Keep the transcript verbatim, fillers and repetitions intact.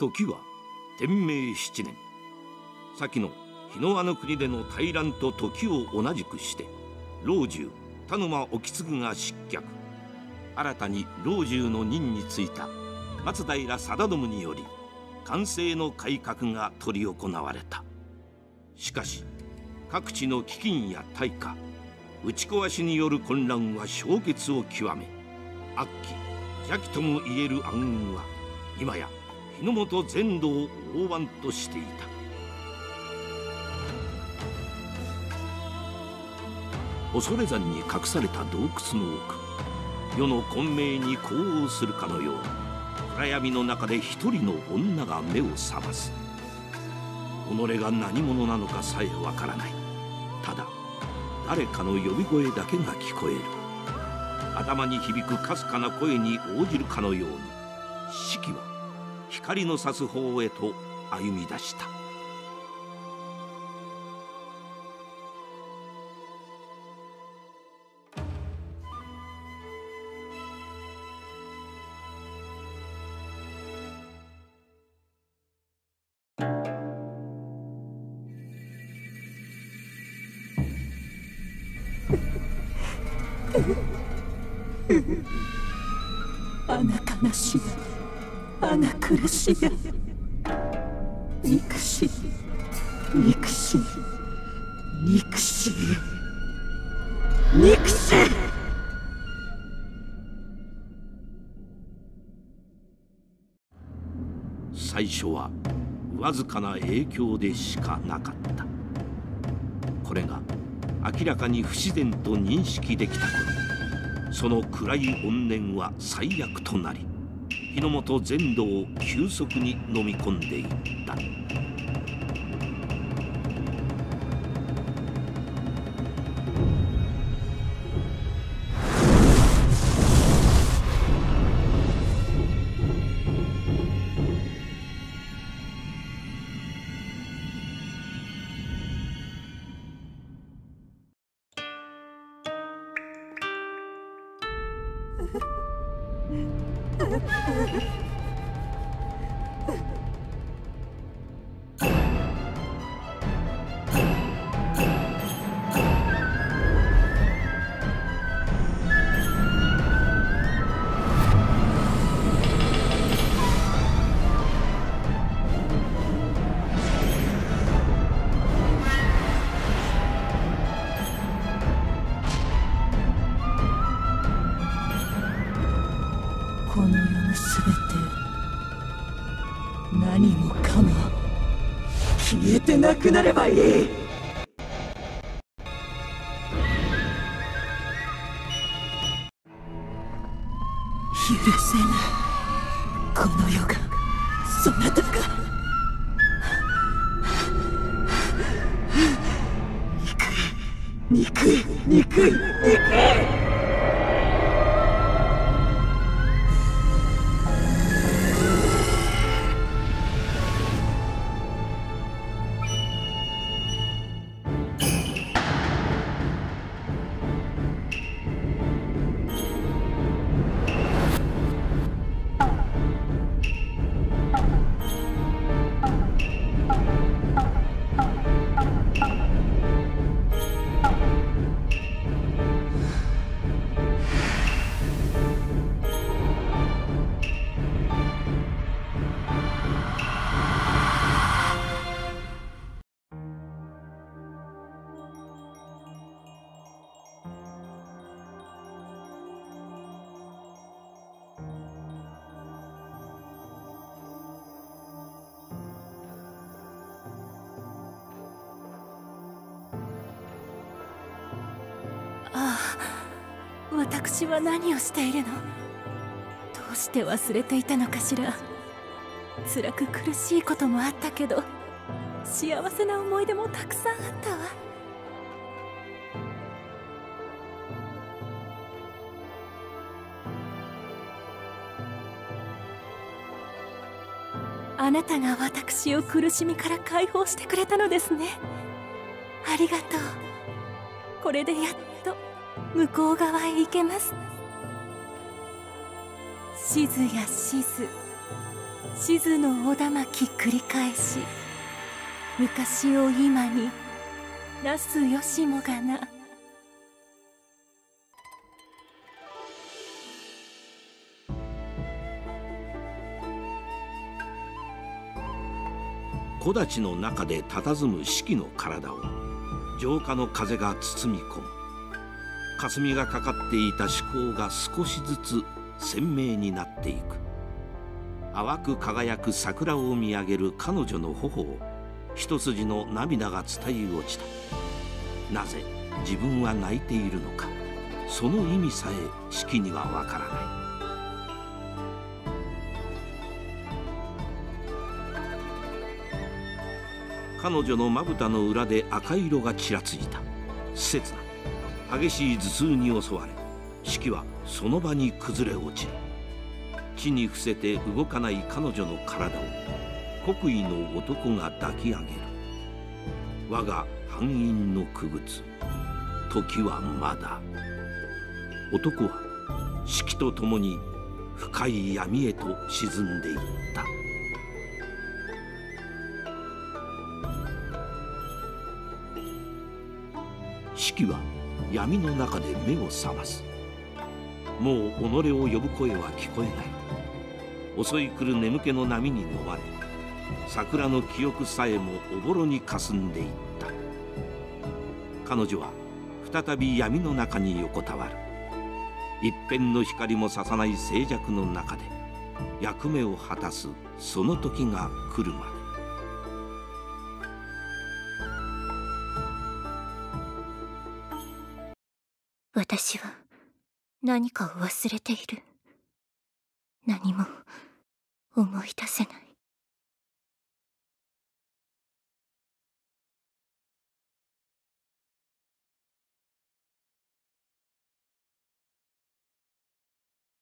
時は天明七年、先の日のあの国での大乱と時を同じくして老中田沼意次が失脚、新たに老中の任に就いた松平定信により寛政の改革が執り行われた。しかし各地の飢饉や大火、打ち壊しによる混乱は焼結を極め、悪鬼邪鬼ともいえる暗雲は今や日の本全土を横湾としていた。恐山に隠された洞窟の奥、世の混迷に呼応するかのよう暗闇の中で一人の女が目を覚ます。己が何者なのかさえわからない。ただ誰かの呼び声だけが聞こえる。頭に響くかすかな声に応じるかのように四季は光の差す方へと歩み出した。悲しや、穴苦しや、憎し、憎し、憎し、憎し。最初はわずかな影響でしかなかった。これが明らかに不自然と認識できた頃、その暗い怨念は最悪となり、日の本全土を急速に飲み込んでいった。なくなればいい。許せない、この世が、そなたが。憎い憎い憎い憎い。私は何をしているの？どうして忘れていたのかしら。辛く苦しいこともあったけど、幸せな思い出もたくさんあったわ。あなたが私を苦しみから解放してくれたのですね。ありがとう。これでやっと向こう側へ行けます。しずやしず、静のおだまき繰り返し、昔を今になすよしもがな。木立の中で佇む四季の体を浄化の風が包み込む。霞がかかっていた思考が少しずつ鮮明になっていく。淡く輝く桜を見上げる彼女の頬を一筋の涙が伝え落ちた。なぜ自分は泣いているのか、その意味さえ四季にはわからない。彼女のまぶたの裏で赤色がちらついた。施設な激しい頭痛に襲われ、四季はその場に崩れ落ちる。地に伏せて動かない彼女の体を国威の男が抱き上げる。我が藩院の区別、時はまだ。男は四季と共に深い闇へと沈んでいった。四季は闇の中で目を覚ます。もう己を呼ぶ声は聞こえない。襲い来る眠気の波に飲まれ、桜の記憶さえもおぼろにかすんでいった。彼女は再び闇の中に横たわる。一片の光もささない静寂の中で役目を果たす、その時が来るまで。私は何かを忘れている。何も思い出せない。